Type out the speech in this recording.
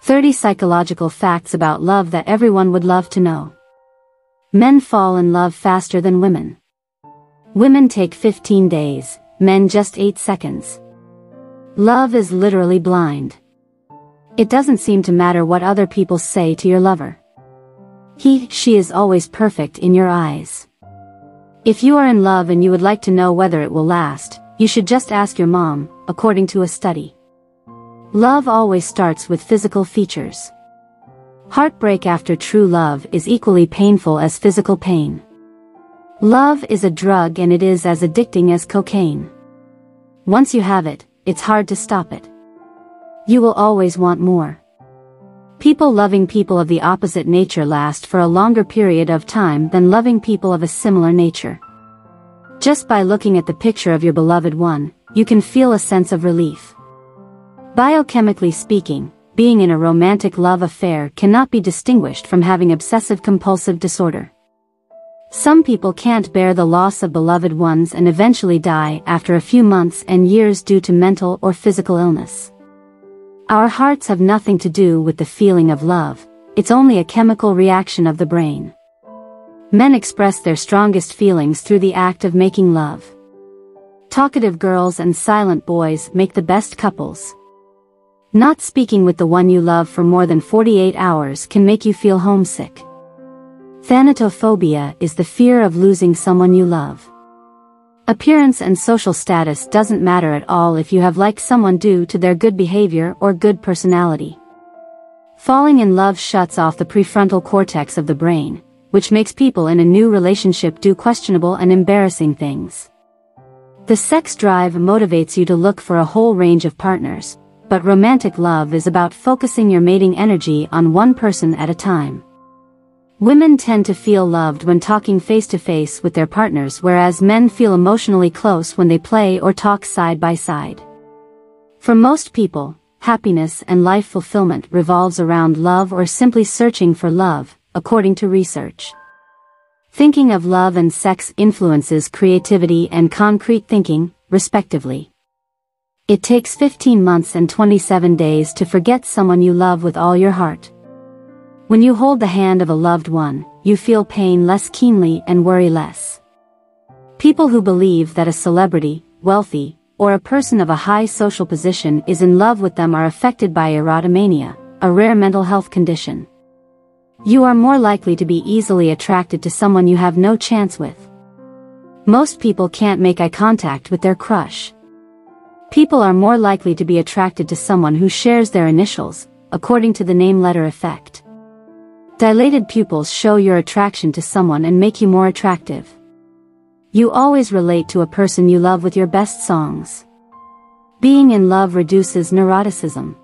30 psychological facts about love that everyone would love to know. Men fall in love faster than women. Women take 15 days, men just 8 seconds. Love is literally blind. It doesn't seem to matter what other people say to your lover. She is always perfect in your eyes. If you are in love and you would like to know whether it will last, you should just ask your mom, according to a study. Love always starts with physical features. Heartbreak after true love is equally painful as physical pain. Love is a drug and it is as addicting as cocaine. Once you have it, it's hard to stop it. You will always want more. People loving people of the opposite nature last for a longer period of time than loving people of a similar nature. Just by looking at the picture of your beloved one, you can feel a sense of relief. Biochemically speaking, being in a romantic love affair cannot be distinguished from having obsessive-compulsive disorder. Some people can't bear the loss of beloved ones and eventually die after a few months and years due to mental or physical illness. Our hearts have nothing to do with the feeling of love, it's only a chemical reaction of the brain. Men express their strongest feelings through the act of making love. Talkative girls and silent boys make the best couples. Not speaking with the one you love for more than 48 hours can make you feel homesick. Thanatophobia is the fear of losing someone you love. Appearance and social status doesn't matter at all if you have liked someone due to their good behavior or good personality. Falling in love shuts off the prefrontal cortex of the brain, which makes people in a new relationship do questionable and embarrassing things. The sex drive motivates you to look for a whole range of partners, but romantic love is about focusing your mating energy on one person at a time. Women tend to feel loved when talking face-to-face with their partners, whereas men feel emotionally close when they play or talk side by side. For most people, happiness and life fulfillment revolves around love or simply searching for love, according to research. Thinking of love and sex influences creativity and concrete thinking, respectively. It takes 15 months and 27 days to forget someone you love with all your heart. When you hold the hand of a loved one, you feel pain less keenly and worry less. People who believe that a celebrity, wealthy, or a person of a high social position is in love with them are affected by erotomania, a rare mental health condition. You are more likely to be easily attracted to someone you have no chance with. Most people can't make eye contact with their crush. People are more likely to be attracted to someone who shares their initials, according to the name-letter effect. Dilated pupils show your attraction to someone and make you more attractive. You always relate to a person you love with your best songs. Being in love reduces neuroticism.